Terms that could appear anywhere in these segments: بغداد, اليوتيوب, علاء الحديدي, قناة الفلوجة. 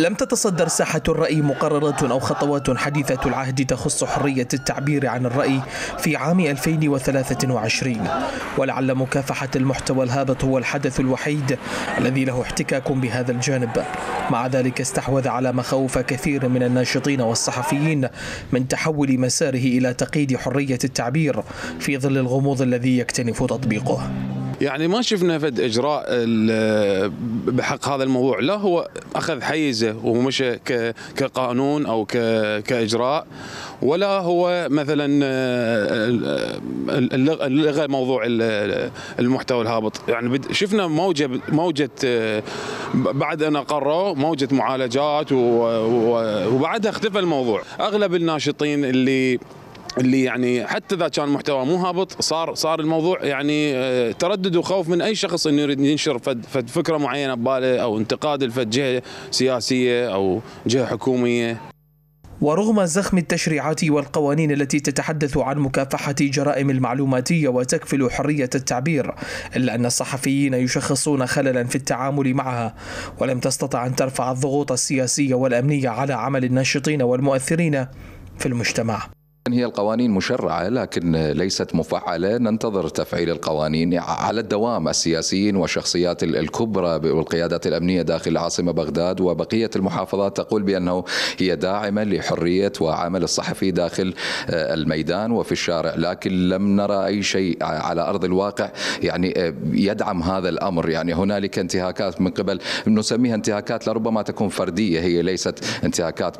لم تتصدر ساحة الرأي مقررات أو خطوات حديثة العهد تخص حرية التعبير عن الرأي في عام 2023، ولعل مكافحة المحتوى الهابط هو الحدث الوحيد الذي له احتكاك بهذا الجانب. مع ذلك استحوذ على مخاوف كثير من الناشطين والصحفيين من تحول مساره إلى تقييد حرية التعبير في ظل الغموض الذي يكتنف تطبيقه. يعني ما شفنا فد إجراء بحق هذا الموضوع، لا هو أخذ حيزه ومشى كقانون أو كإجراء، ولا هو مثلا لغى موضوع المحتوى الهابط. يعني شفنا موجة بعد أن أقروا موجة معالجات وبعدها اختفى الموضوع. أغلب الناشطين اللي يعني حتى اذا كان محتوى مو هابط صار الموضوع يعني تردد وخوف من اي شخص انه يريد ينشر فد فكره معينه بباله او انتقاد لفد جهه سياسيه او جهه حكوميه. ورغم زخم التشريعات والقوانين التي تتحدث عن مكافحة جرائم المعلوماتية وتكفل حرية التعبير، إلا أن الصحفيين يشخصون خللا في التعامل معها، ولم تستطع أن ترفع الضغوط السياسية والأمنية على عمل الناشطين والمؤثرين في المجتمع. هي القوانين مشرعة لكن ليست مفعلة، ننتظر تفعيل القوانين على الدوام. السياسيين والشخصيات الكبرى والقيادات الأمنية داخل العاصمة بغداد وبقية المحافظات تقول بأنه هي داعمة لحرية وعمل الصحفي داخل الميدان وفي الشارع، لكن لم نرى أي شيء على أرض الواقع يعني يدعم هذا الأمر. يعني هنالك انتهاكات من قبل نسميها انتهاكات لربما تكون فردية، هي ليست انتهاكات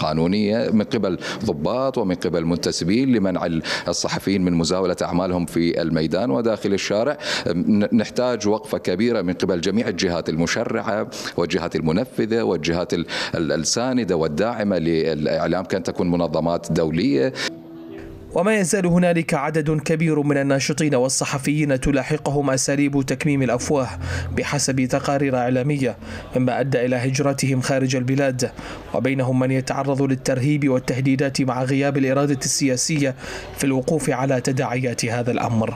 قانونية، من قبل ضباط ومن قبل المنتسبين لمنع الصحفيين من مزاولة أعمالهم في الميدان وداخل الشارع. نحتاج وقفة كبيرة من قبل جميع الجهات المشرعة والجهات المنفذة والجهات الساندة والداعمة للإعلام، كأن تكون منظمات دولية. وما يزال هنالك عدد كبير من الناشطين والصحفيين تلاحقهم أساليب تكميم الأفواه بحسب تقارير إعلامية، مما أدى إلى هجرتهم خارج البلاد، وبينهم من يتعرض للترهيب والتهديدات مع غياب الإرادة السياسية في الوقوف على تداعيات هذا الأمر.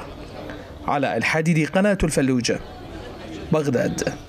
علاء الحديدي، قناة الفلوجة، بغداد.